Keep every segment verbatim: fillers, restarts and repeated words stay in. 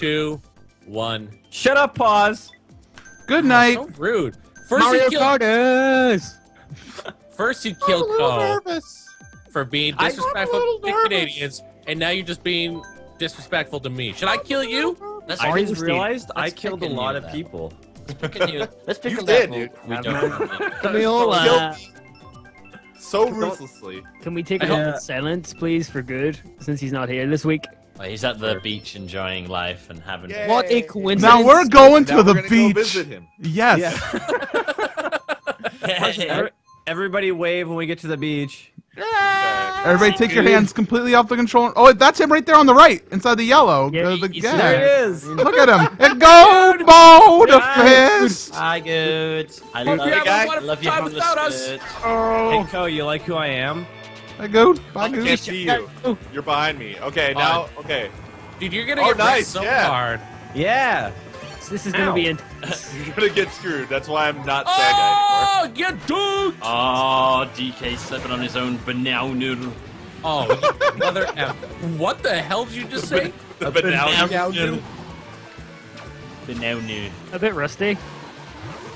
two, one. Shut up, pause. Good night. Oh, so rude. First Mario you killed Kart. First you killed Ko for being disrespectful to Canadians, and now you're just being disrespectful to me. Should I kill you? That's I just realized I killed a lot of people. Let's pick a new. Let's pick you a did, dude. We don't. So ruthlessly. Can we take a moment of silence, please, for Guude, since he's not here this week? Well, he's at the beach enjoying life and having. Yay. What a coincidence! Now we're going now to we're the beach. Go visit him. Yes. Yeah. Yeah. Everybody wave when we get to the beach. Yeah. Everybody take your hands completely off the control. Oh, that's him right there on the right, inside the yellow. Yeah, the, the, yeah. There it is. Look at him. And go, Bo, the fist. Hi, Guude. I love you. I love you from the spit. Oh. Hey, Ko, you like who I am? Hi, Guude. Bye, Guude. I can't see you. You're behind me. Okay, now, okay. Dude, you're gonna oh, get nice. so yeah. hard. Yeah. This is Ow. gonna be intense. You're gonna get screwed. That's why I'm not oh, sad guy anymore. Oh, get duped! Oh, D K stepping on his own banana noodle. Oh, mother F. What the hell did you just the say? The banana noodle. Banana noodle. A bit rusty.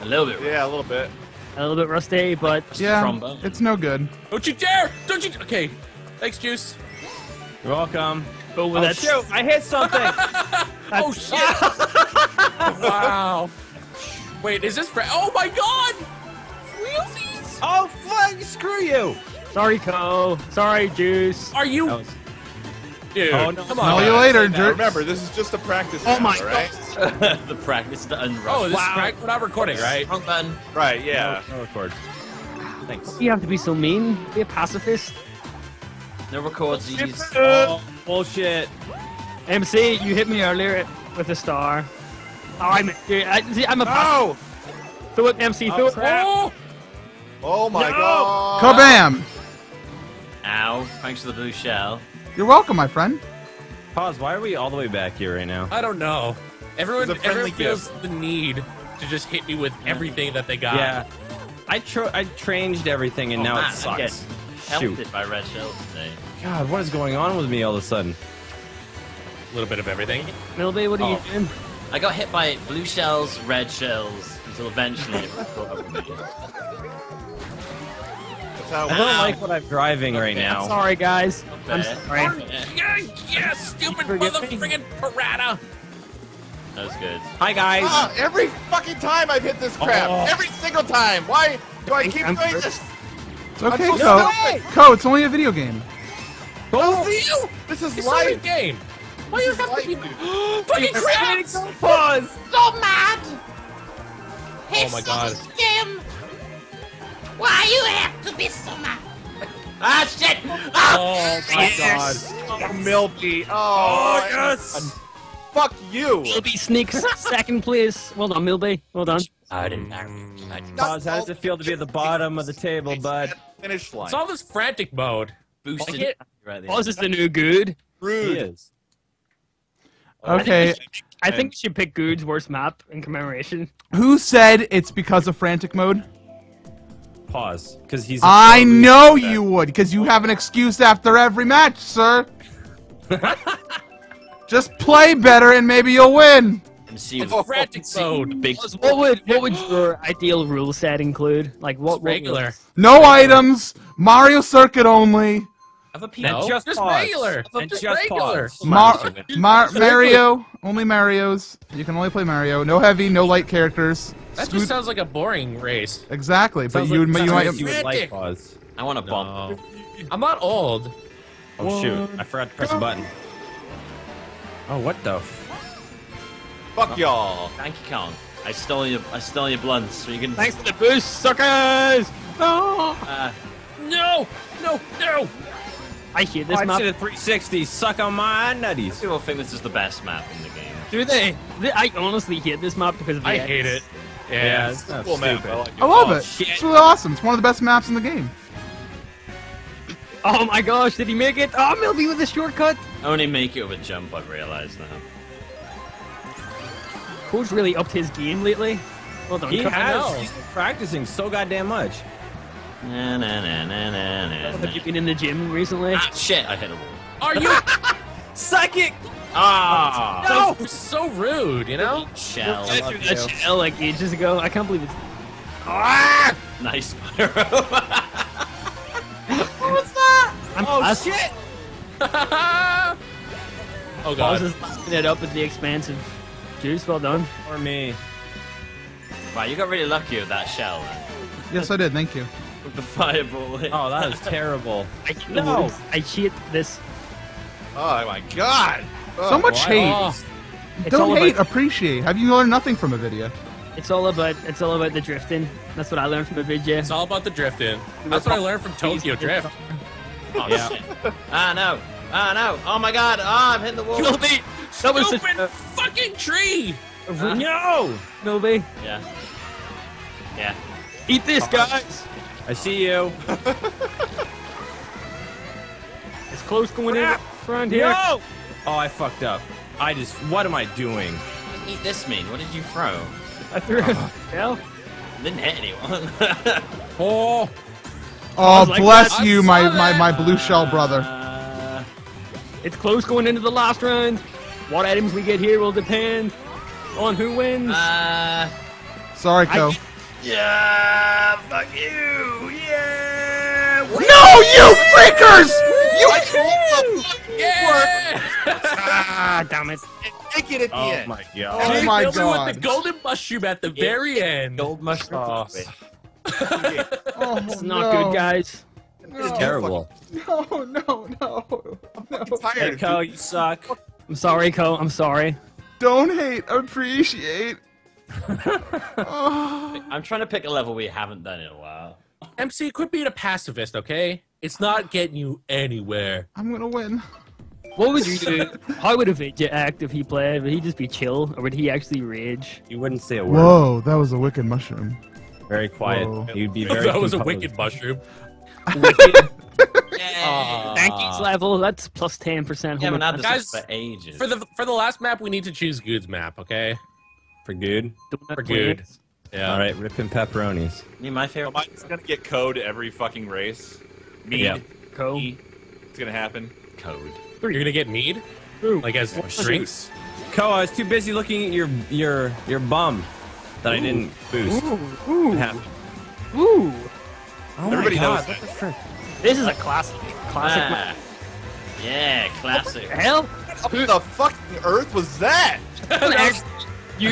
A little bit. Rusty. Yeah, a little bit. A little bit rusty, but yeah, it's no good. Don't you dare! Don't you? Okay. Thanks, Juice. You're welcome. But with oh, that shoot! I hit something. Oh shit! Wow. Wait, is this for- Oh my god! Realties? Oh fuck, screw you! Sorry, Ko. Sorry, Juice. Are you- was... Dude, oh, no. Come on. See you later, Juice. Remember, this is just a practice Oh my hour, god. Right? The practice, the unrush. Oh, this wow. is we're not recording, right? Wrong button. Right, yeah. No, no record. Thanks. You have to be so mean. Be a pacifist. No records, these. Oh, bullshit. M C, you hit me earlier with a star. Oh, I'm, dude, I, see, I'm a no. Throw it, M C. Throw it. Oh, oh my no. god! Kabam! Ow! Thanks for the blue shell. You're welcome, my friend. Pause. Why are we all the way back here right now? I don't know. Everyone, everyone feels the need to just hit me with everything that they got. Yeah. I tra I changed everything, and oh, now man, it sucks. I get pelted by red shells today. God, what is going on with me all of a sudden? A little bit of everything. Millbee, what are oh. you doing? I got hit by blue shells, red shells, until eventually it was caught up with me. I don't Ow. like what I'm driving right now. I'm sorry, guys. I'm sorry. Yeah, yeah, stupid motherfucking piranha. That was good. Hi, guys. Ah, every fucking time I've hit this crap. Oh. Every single time. Why do I keep I'm doing first. this? It's okay, Ko. So no. Ko, it's only a video game. Both of you? This is it's live. It's only a game. Why do you have to be fucking crap? Pause. So mad. It's oh my god. Scam. Why you have to be so mad? Ah shit! Ah. Oh my yes. god. Yes. Oh, Millbee. Oh, oh yes. And fuck you. Millbee sneaks second place. Well done, Millbee. Well done. I didn't. Pause. How does it feel to be at the bottom of the table, bud? Finish line. It's all this frantic mode. Boosted. Like right Pause is the new Guude. Rude. He is. Okay. I think, should, I think we should pick Guude's worst map in commemoration. Who said it's because of frantic mode? Pause, because he's. I know you would, because you have an excuse after every match, sir. Just play better, and maybe you'll win. M C oh, frantic mode. Big what would what would your ideal rule set include? Like what regular? Rules? No regular. Items. Mario Circuit only. Of a people. No. Just, just regular. And just regular. Mar Mar Mario. Only Marios. You can only play Mario. No heavy, no light characters. That Scoot just sounds like a boring race. Exactly, sounds but like, you, you might... You would like pause. I want a bomb. No. I'm not old. Oh, what? Shoot. I forgot to press a button. Oh, what the... F Fuck y'all. Thank you, Kong. I stole your, I stole your blunts, so you can... Thanks for the boost, suckers! No! Uh, no! No! No! I hear this oh, map. I see the three sixty. Suck on my nutties. People think this is the best map in the game. Do they? I honestly hate this map because of the I X. hate it. Yeah, yeah it's a cool map. I, like I love oh, it. Shit. It's really awesome. It's one of the best maps in the game. Oh my gosh! Did he make it? Oh, Millbee with a shortcut. I only make it with a jump. I've realized now. Ko's really upped his game lately. Well done. He has. He's been practicing so goddamn much. Na, na, na, na, na, na. Have you been in the gym recently? Ah, shit, I hit a wall. Are you? Suck it! Ah! Oh, no! So, so rude, you know? Shell. I threw that shell like ages ago. I can't believe it's. Ah! Nice, Pyro. What was that? I'm oh, us. Shit! Oh, God. I was just busting it up with the expansive juice. Well done. Or me. Wow, you got really lucky with that shell. Yes, I did. Thank you. With the fireball. Oh, that is terrible. I, no! I cheat this. Oh, my God. Oh, so much hate. Oh. Don't hate, about... appreciate. Have you learned nothing from Avidya? It's all about it's all about the drifting. That's what I learned from Avidya. It's all about the drifting. That's what I learned from Tokyo Drift. Oh, yeah. Ah, no. Ah, no. Oh, my God. Ah, I'm hitting the wall. Kill me. That was stupid a... fucking tree. Uh, no. Millbee. Yeah. Yeah. Eat this, guys. I see you. It's close going in. Front here. No! Oh, I fucked up. I just. What am I doing? What did this mean? What did you throw? I threw it. Hell? Didn't hit anyone. Oh. Oh, like, bless you, my, my, my blue shell brother. Uh, it's close going into the last round. What items we get here will depend on who wins. Uh, Sorry, Co. I, yeah! Fuck you! Yeah! No, you freakers! You can't! Yeah. Ah, damn it. Take it at the oh end. My God. Oh my god. Oh my god. The golden mushroom at the yeah. very end. Gold mushroom. Oh, oh, it's not no. good, guys. No. It's terrible. No, no, no. I'm no. tired. Hey, Co, you suck. I'm sorry, Co. I'm sorry. Don't hate, appreciate. Oh. I'm trying to pick a level we haven't done in a while. M C, quit being a pacifist, okay? It's not getting you anywhere. I'm gonna win. What would you do? How would Avidya act if he played? Would he just be chill, or would he actually rage? You wouldn't say a word. Whoa, that was a wicked mushroom. Very quiet. Whoa. You'd be very. That was composed. A wicked mushroom. Wicked. Thank you. Level. That's plus ten percent. Haven't had this guys, for ages. For the for the last map, we need to choose Guude's map. Okay. For Guude. For Guude. Yeah. All right, ripping pepperonis. Yeah, my favorite. Oh, mine's gonna get code every fucking race. Mead. Yeah. Code. E. It's gonna happen. Code. You're gonna get mead? Ooh. Like as what drinks? Co, I was too busy looking at your your your bum that ooh. I didn't boost. Ooh. Ooh. Ooh. Oh Everybody my God. Knows what that. The this is a classic. Classic. Ah. Yeah, classic. What the hell? What the fucking earth was that? was,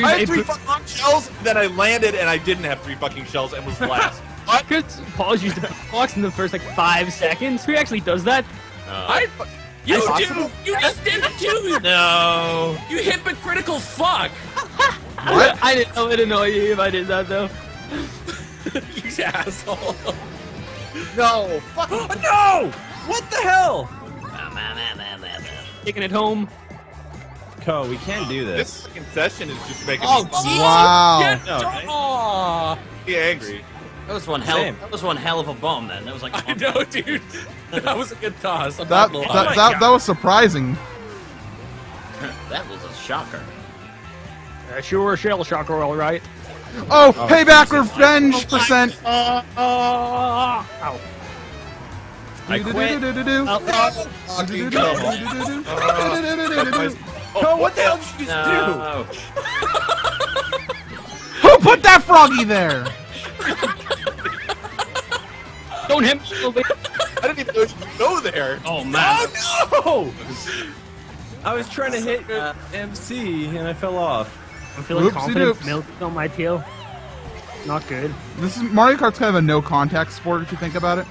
I had three fucking shells, then I landed and I didn't have three fucking shells and was last. I could pause you to box in the first like five seconds. Who actually does that? Uh, I. You do! You just did it too! No! You hypocritical fuck! What? I didn't know it annoyed you if I did that though. You asshole! No! Fuck! No! What the hell? Taking it home. Co, we can't do this. This fucking session is just making oh, me. Oh wow! Get no, right? Aww. Be angry. That was one hell. Same. That was one hell of a bomb. Then that was like. I know, dude. That was a good toss. That that, oh that, that that was surprising. That was a shocker. Uh, sure, shell shocker, all right. Oh, oh payback revenge oh, percent. Uh, uh, ow. I quit. Oh, what the hell did you no. do? Who put that froggy there? Don't hit me. I didn't even know you go there. Oh man! Oh no! I was trying to hit uh, M C and I fell off. I'm feeling oops confident. Milk on my tail. Not good. This is Mario Kart's kind of a no-contact sport if you think about it.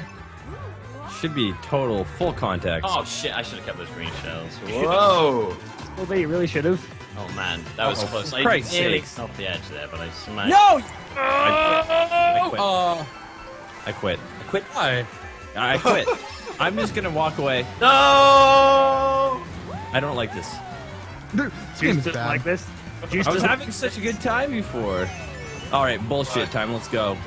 Should be total full contact. Oh shit! I should have kept those green shells. Whoa! Well, but you really should have. Oh man, that was oh, close. I nearly off the edge there, but I smashed. No! I quit. I quit. I quit. I quit. Why? I quit. I'm just gonna walk away. No! I don't like this. This game is bad. Like this. Juice I was having such a good time before. All right, bullshit time. Let's go.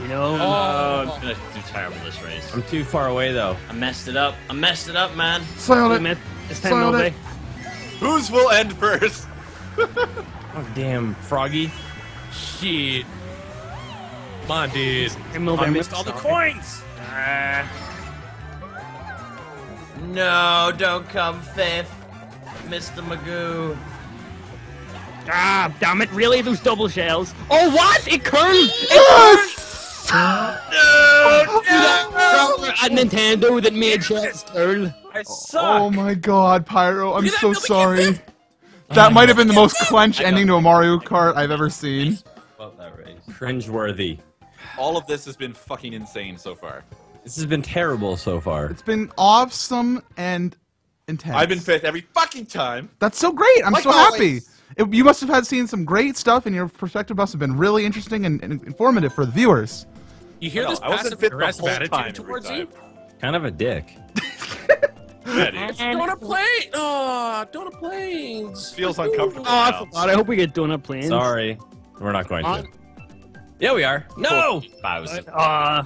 You know, oh, I'm gonna do terrible this race. I'm too far away though. I messed it up. I messed it up, man. Soiled it. It's time all day. Whose will end first? Oh damn, Froggy. Shit. Come on, dude. I missed all the coins. Uh, no, don't come fifth. Mister Magoo. Ah, damn it, really? Those double shells. Oh, what? It curved! It yes! curved! No, no, no. A Nintendo that made shells curl. I suck. Oh my god, Pyro, I'm so sorry. That might have been the most clench ending to a Mario Kart I've ever seen. Love that race. Cringeworthy. All of this has been fucking insane so far. This has been terrible so far. It's been awesome and intense. I've been fifth every fucking time. That's so great. I'm like so always. happy. It, you must have had seen some great stuff, and your perspective must have been really interesting and, and informative for the viewers. You hear this passive aggressive attitude towards you? Kind of a dick. Donut plane! Oh, donut planes! Feels uncomfortable. Oh, I, I hope we get donut planes. Sorry, we're not going uh, to. Yeah, we are. No! Cool. Uh,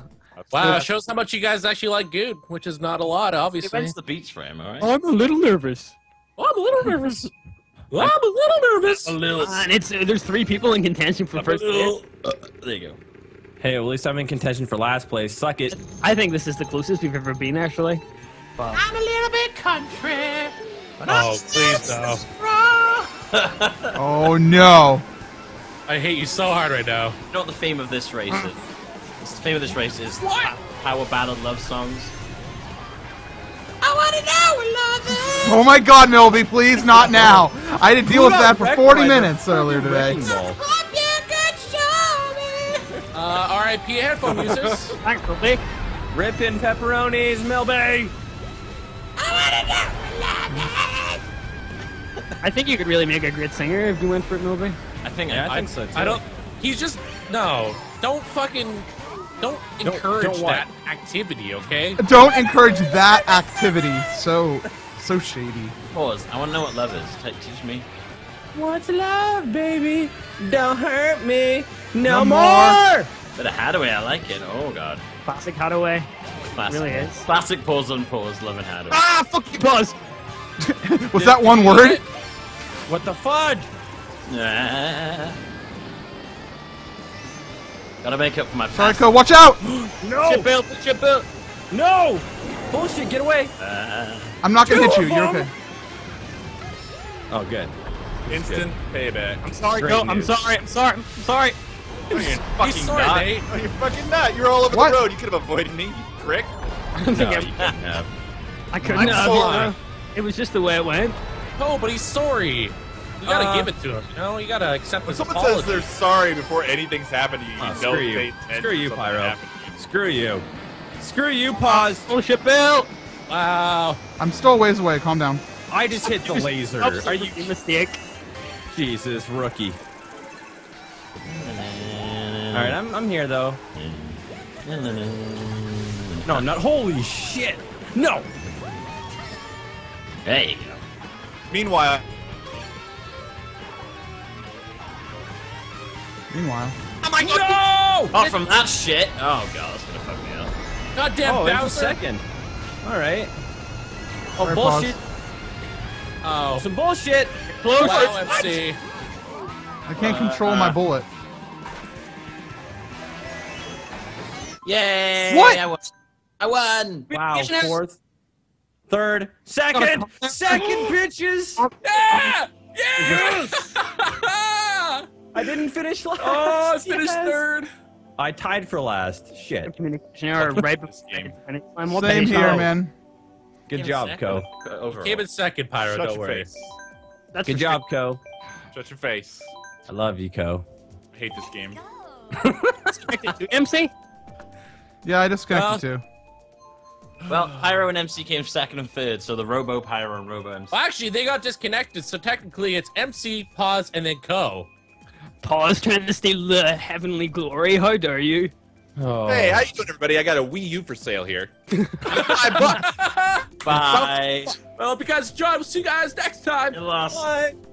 wow, it shows how much you guys actually like Guude, which is not a lot, obviously. It's the beach frame, all right? I'm a little nervous. Oh, I'm a little nervous. I'm a little nervous. A little. Uh, and it's uh, there's three people in contention for I'm first place. Uh, there you go. Hey, well, at least I'm in contention for last place. Suck it. I think this is the closest we've ever been, actually. Wow. I'm a little bit country, but oh, I'm please no. Oh no! I hate you so hard right now. You know what the fame of this race is? This, the fame of this race is power ballad love songs. I wanna know love. Oh my God, Millbee, please not now! I had to deal with that for forty minutes earlier today. Uh, R I P headphone users. Thanks, Millbee. Rip in pepperonis, Millbee. I, I think you could really make a great singer if you went for it, Millbee. I think yeah, I, I think so too. I don't. He's just no. Don't fucking. Don't, don't encourage don't that activity, okay? Don't encourage that activity. So, so shady. Pause. I want to know what love is. Te teach me. What's love, baby? Don't hurt me no, no more. more. But a Haddaway, I like it. Oh God. Classic Haddaway. Classic. Really is. Classic pause on pause, loving Haddaway. Ah, fuck you, pause! Was that one word? What the fudge? Ah. Gotta make up for my past. Sorry, watch out! No! Chip out, chip out! No! Bullshit, get away! Uh, I'm not gonna hit you, you're okay. Oh, good. Instant good. payback. I'm sorry, Great go. News. I'm sorry, I'm sorry, I'm sorry. You're fucking sorry, not. Mate. Oh, you're fucking not. You're all over what? the road. You could have avoided me, you prick. I don't think no, I couldn't have. I couldn't have. Uh, it was just the way it went. No, but he's sorry. You gotta uh, give it to him. You know, you gotta accept when his someone apology. says they're sorry before anything's happened to you, you oh, know screw they you. Screw you, Pyro. Screw you. Screw you, pause. Bullshit, Bill. Wow. I'm still a ways away. Calm down. I just hit the laser. Are you a mistake? Jesus, rookie. All right, I'm, I'm here though. No, I'm not. Holy shit! No. Hey. Meanwhile. Meanwhile. Oh my god! No! Oh, from that shit. Oh god, that's gonna fuck me up. Goddamn oh, Bowser. Second. All right. Oh Fair bullshit. Pause. Oh, some bullshit. Close. Wow, F C. I can't uh, control uh. my bullet. Yay! What? I won. I won. Wow, fourth. Third. Second. Second, bitches! Yeah! Yeah! I didn't finish last. Oh, I finished yes. third. I tied for last. Shit. Communication error right before the finish line. We'll Same here, out. man. Good Came job, Co. Overall. Came in second, Pyro. Shut don't worry. That's Good job, Co. Shut your face. I love you, Co. I hate this game. M C? Yeah, I disconnected well, too. Well, Pyro and M C came second and third, so the Robo Pyro and Robo M C. Well, actually, they got disconnected, so technically it's M C, Pause, and then Co. Pause trying to steal the heavenly glory. How dare you? Oh. Hey, how you doing, everybody? I got a Wii U for sale here. Five bucks. Bye. Well, because John, we'll see you guys next time. You lost. Bye.